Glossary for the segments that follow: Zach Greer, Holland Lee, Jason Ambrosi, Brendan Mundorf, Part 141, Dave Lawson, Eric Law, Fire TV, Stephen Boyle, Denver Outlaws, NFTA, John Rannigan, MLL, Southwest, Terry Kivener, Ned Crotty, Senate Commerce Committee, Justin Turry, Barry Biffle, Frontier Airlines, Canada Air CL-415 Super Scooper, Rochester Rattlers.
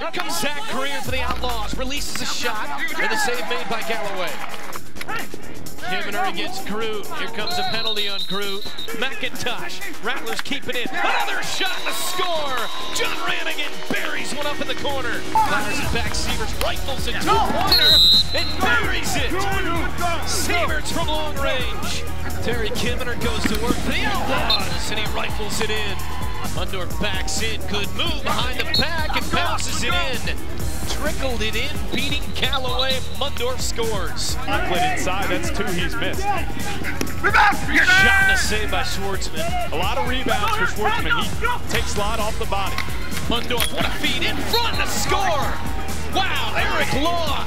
Comes Zach Greer for the Outlaws, releases a shot, and a save made by Galloway. Kivener against Groot. Here comes a penalty on Groot. McIntosh, Rattlers keep it in. Another shot to score. John Rannigan buries one up in the corner. Fires it back, Sieverts rifles a two-pointer and buries it. Sieverts from long range. Terry Kivener goes to work for the Outlaws, and he rifles it in. Mundorf backs in, good move behind the pack and bounces it in. Trickled it in, beating Galloway. Mundorf scores. Played inside, that's two he's missed. Shot and a save by Schwartzman. A lot of rebounds for Schwartzman. He takes Lott off the body. Mundorf, what a feed in front to score. Wow, Eric Law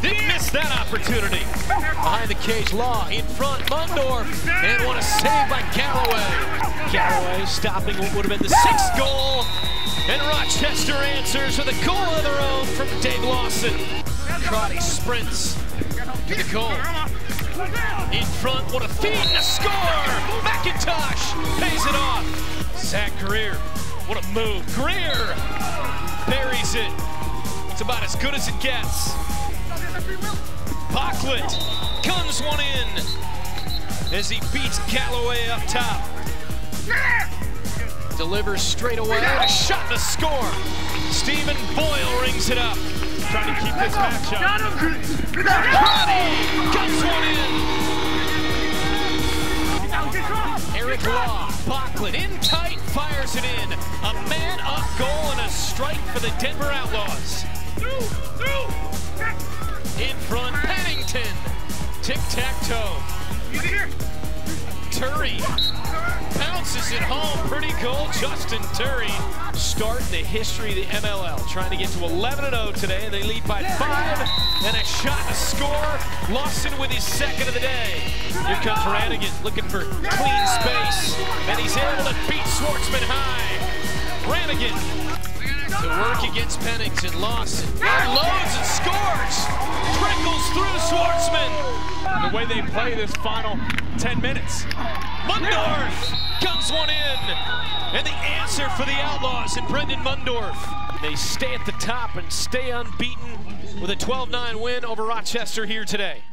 didn't miss that opportunity. Behind the cage, Law in front, Mundorf, and what a save by Galloway. Galloway stopping what would have been the sixth goal, and Rochester answers with a goal of their own from Dave Lawson. Crotty sprints to the goal. In front, what a feed and a score! McIntosh pays it off. Zach Greer, what a move. Greer buries it. It's about as good as it gets. Bocklet guns one in as he beats Galloway up top. Delivers straight away, a shot to score. Stephen Boyle rings it up. Trying to keep this match up. Roddy guts one in. Eric Law, Bocklet in tight, fires it in. A man-up goal and a strike for the Denver Outlaws. In front, Pennington. Tic-tac-toe. Turry bounces it home, pretty goal, Justin Turry. Start the history of the MLL, trying to get to 11-0 today, and they lead by 5, and a shot to score. Lawson with his second of the day. Here comes Rannigan, looking for clean space, and he's able to beat Schwartzman high. Rannigan to work against Pennington, Lawson unloads and scores, trickles through Schwartzman. The way they play this final 10 minutes. Mundorf guns one in, and the answer for the Outlaws in Brendan Mundorf. They stay at the top and stay unbeaten with a 12-9 win over Rochester here today.